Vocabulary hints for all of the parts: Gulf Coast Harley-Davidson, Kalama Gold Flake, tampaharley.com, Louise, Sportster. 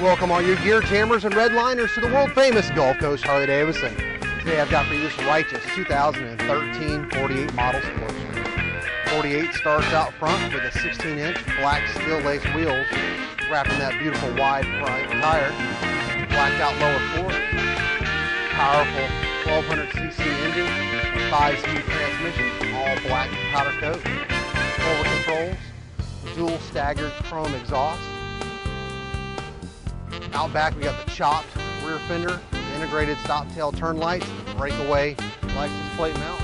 Welcome all you gear jammers and redliners to the world-famous Gulf Coast Harley-Davidson. Today I've got for you this righteous 2013 48 model Sportster. 48 starts out front with a 16-inch black steel lace wheels, wrapping that beautiful wide front tire, blacked out lower fork, powerful 1200cc engine, and 5-speed transmission, all black powder coat, forward controls, dual staggered chrome exhaust. Out back we got the chopped rear fender, the integrated stop tail turn lights, the breakaway license plate mount.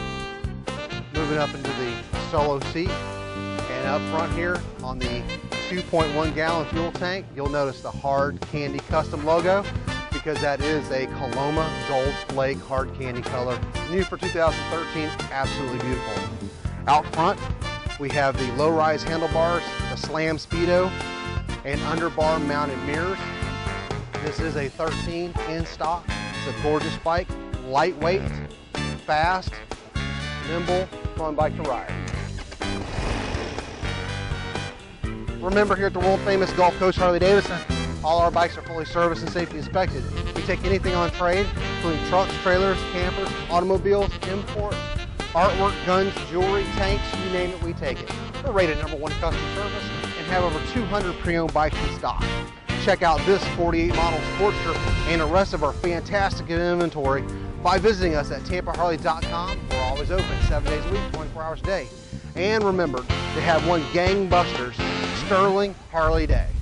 Moving up into the solo seat and up front here on the 2.1 gallon fuel tank, you'll notice the Hard Candy Custom logo because that is a Kalama Gold Flake hard candy color. New for 2013, absolutely beautiful. Out front we have the low-rise handlebars, the slam speedo, and underbar mounted mirrors. This is a 13 in stock. It's a gorgeous bike, lightweight, fast, nimble, fun bike to ride. Remember, here at the world-famous Gulf Coast Harley-Davidson, all our bikes are fully serviced and safety inspected. We take anything on trade, including trucks, trailers, campers, automobiles, imports, artwork, guns, jewelry, tanks, you name it, we take it. We're rated #1 custom service and have over 200 pre-owned bikes in stock. Check out this 48 model Sportster and the rest of our fantastic inventory by visiting us at tampaharley.com. We're always open 7 days a week, 24 hours a day. And remember, they have one gangbusters Sterling Harley Day.